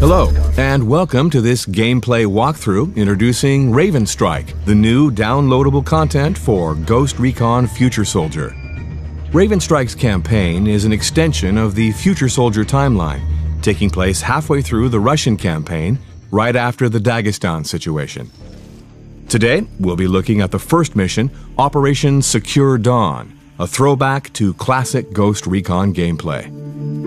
Hello, and welcome to this gameplay walkthrough introducing Raven Strike, the new downloadable content for Ghost Recon Future Soldier. Raven Strike's campaign is an extension of the Future Soldier timeline, taking place halfway through the Russian campaign, right after the Dagestan situation. Today, we'll be looking at the first mission, Operation Secure Dawn, a throwback to classic Ghost Recon gameplay.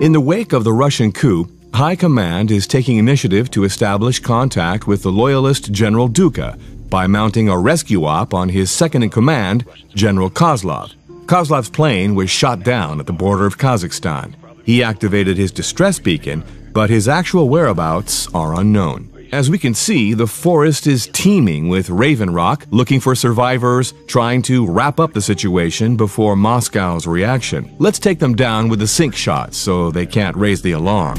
In the wake of the Russian coup, High Command is taking initiative to establish contact with the loyalist General Duca by mounting a rescue op on his second-in-command, General Kozlov. Kozlov's plane was shot down at the border of Kazakhstan. He activated his distress beacon, but his actual whereabouts are unknown. As we can see, the forest is teeming with Raven Rock, looking for survivors, trying to wrap up the situation before Moscow's reaction. Let's take them down with the sink shots so they can't raise the alarm.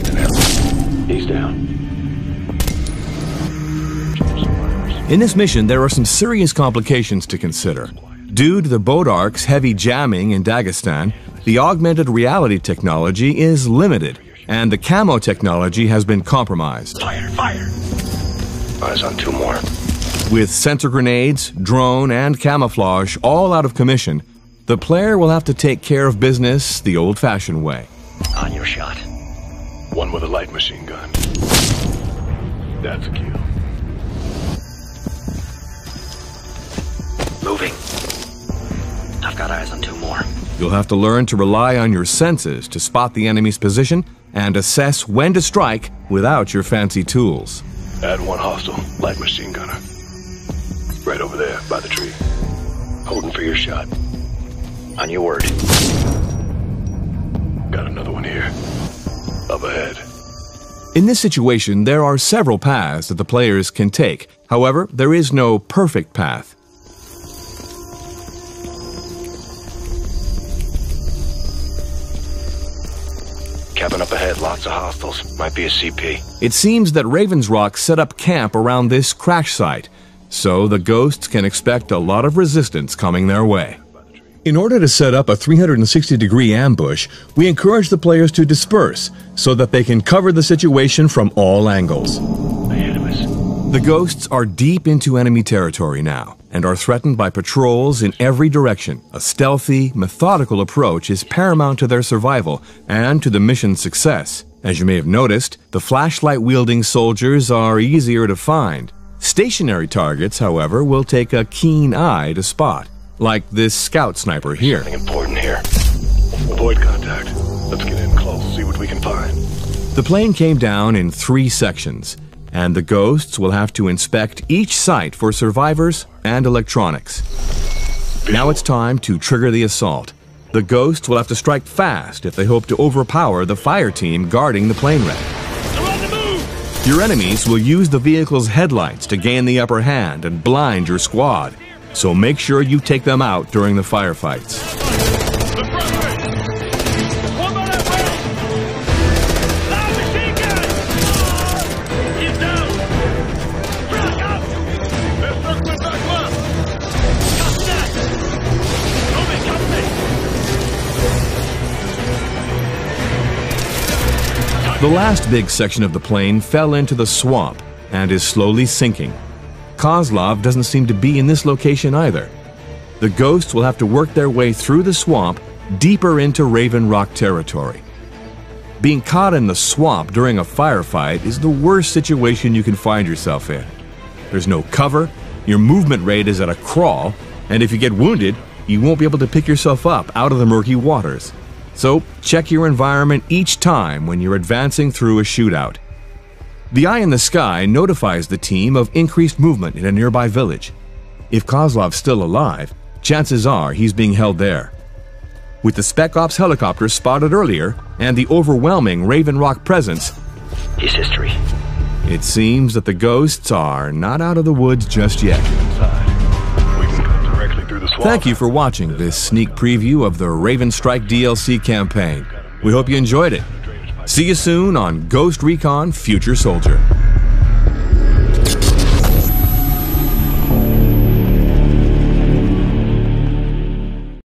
He's down. In this mission, there are some serious complications to consider. Due to the Bodark's heavy jamming in Dagestan, the augmented reality technology is limited, and the camo technology has been compromised. Fire! Fire! Eyes on two more. With sensor grenades, drone, and camouflage all out of commission, the player will have to take care of business the old-fashioned way. On your shot. One with a light machine gun. That's a kill. Moving. I've got eyes on two more. You'll have to learn to rely on your senses to spot the enemy's position and assess when to strike without your fancy tools. Add one hostile, light machine gunner. Right over there, by the tree. Holding for your shot. On your word. Got another one here. Up ahead. In this situation, there are several paths that the players can take. However, there is no perfect path. Cabin up ahead, lots of hostiles. Might be a CP. It seems that Raven's Rock set up camp around this crash site, so the ghosts can expect a lot of resistance coming their way. In order to set up a 360-degree ambush, we encourage the players to disperse so that they can cover the situation from all angles. Ahead of us. The ghosts are deep into enemy territory now and are threatened by patrols in every direction. A stealthy, methodical approach is paramount to their survival and to the mission's success. As you may have noticed, the flashlight-wielding soldiers are easier to find. Stationary targets, however, will take a keen eye to spot, like this scout sniper here. Something important here. Avoid contact. Let's get in close, see what we can find. The plane came down in three sections, and the ghosts will have to inspect each site for survivors and electronics. Now it's time to trigger the assault. The ghosts will have to strike fast if they hope to overpower the fire team guarding the plane wreck. They're on the move! Your enemies will use the vehicle's headlights to gain the upper hand and blind your squad, so make sure you take them out during the firefights. The last big section of the plane fell into the swamp and is slowly sinking. Kozlov doesn't seem to be in this location either. The ghosts will have to work their way through the swamp deeper into Raven Rock territory. Being caught in the swamp during a firefight is the worst situation you can find yourself in. There's no cover, your movement rate is at a crawl, and if you get wounded, you won't be able to pick yourself up out of the murky waters. So, check your environment each time when you're advancing through a shootout. The eye in the sky notifies the team of increased movement in a nearby village. If Kozlov's still alive, chances are he's being held there. With the Spec Ops helicopter spotted earlier and the overwhelming Raven Rock presence, his history. It seems that the ghosts are not out of the woods just yet. Thank you for watching this sneak preview of the Raven Strike DLC campaign. We hope you enjoyed it. See you soon on Ghost Recon Future Soldier.